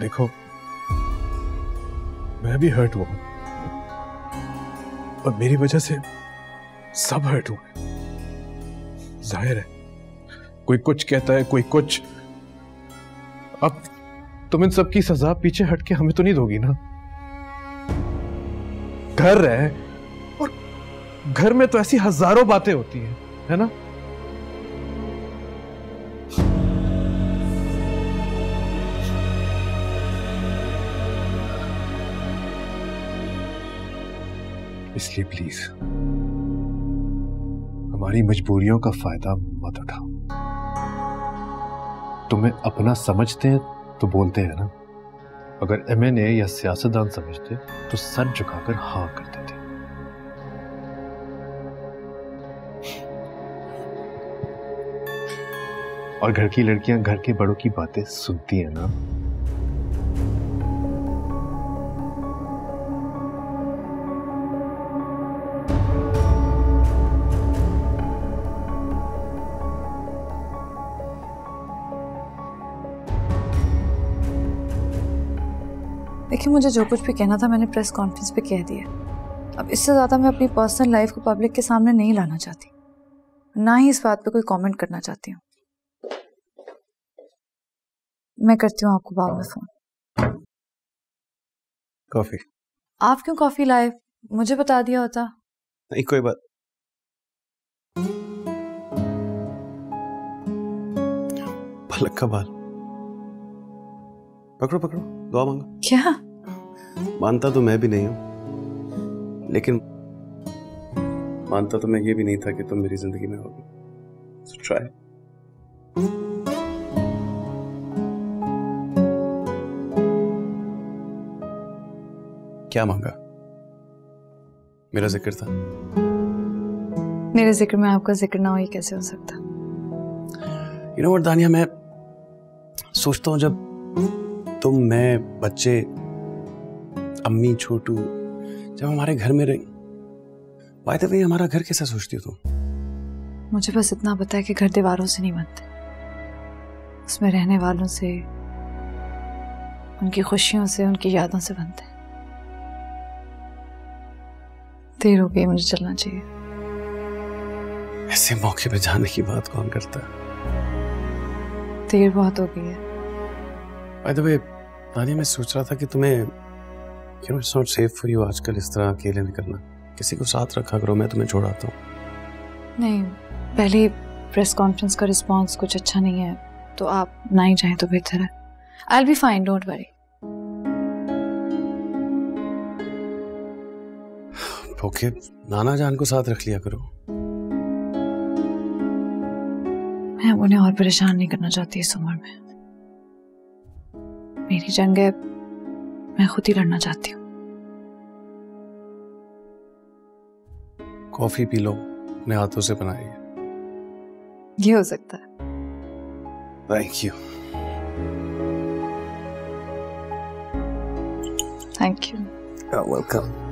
देखो मैं भी हर्ट हुआ हूं और मेरी वजह से सब हर्ट हुए। जाहिर है कोई कुछ कहता है कोई कुछ। अब तुम इन सबकी सजा पीछे हट के हमें तो नहीं दोगी ना। घर है और घर में तो ऐसी हजारों बातें होती हैं, है ना। इसलिए प्लीज हमारी मजबूरियों का फायदा मत उठाओ। तुम्हें अपना समझते हैं तो बोलते हैं ना, अगर एमएनए या सियासतदान समझते तो सर झुकाकर हाँ कर देते। और घर की लड़कियां घर के बड़ों की बातें सुनती हैं ना। देखिए मुझे जो कुछ भी कहना था मैंने प्रेस कॉन्फ्रेंस पे कह दिया। अब इससे ज़्यादा मैं अपनी पर्सनल लाइफ को पब्लिक के सामने नहीं लाना चाहती, ना ही इस बात पे कोई कमेंट करना चाहती हूँ। मैं करती हूँ आपको बाद में फोन। कॉफी आप क्यों कॉफी लाए, मुझे बता दिया होता। नहीं कोई बात। पलक का बाल पकड़ो पकड़ो दुआ मांगो। क्या मानता तो मैं भी नहीं हूँ, लेकिन मानता तो मैं ये भी नहीं था कि तुम मेरी जिंदगी में होगी। So try. क्या मांगा? मेरा जिक्र था। मेरे जिक्र में आपका जिक्र ना हो ये कैसे हो सकता? You know what दानिया, मैं सोचता हूँ जब तुम मैं बच्चे अम्मी छोटू जब हमारे घर में रहे। बाय द वे हमारा घर कैसा सोचती हो तुम? मुझे बस इतना पता है कि घर दीवारों से नहीं बनते, उसमें रहने वालों से, उनकी खुशियों से, उनकी यादों से बनते। देर हो गई, मुझे चलना चाहिए। ऐसे मौके पे जाने की बात कौन करता है? देर बहुत हो गई है। बाय द वे मैं सोच रहा था कि तुम्हें it's not safe for you आजकल इस तरह अकेले निकलना। किसी को साथ रखा करो, मैं तुम्हें छोड़ाता हूँ। नहीं, पहले प्रेस कॉन्फ्रेंस का रिस्पांस कुछ अच्छा नहीं है, तो आप ना ही जाएं तो बेहतर है। I will be fine, don't worry. Okay, नाना जान को साथ रख लिया करो। मैं उन्हें और परेशान नहीं करना चाहती इस उम्र में। मेरी जंग है, मैं खुद ही लड़ना चाहती हूँ। कॉफी पी लो, अपने हाथों से बनाई है। ये हो सकता है। Thank you. Thank you. Welcome.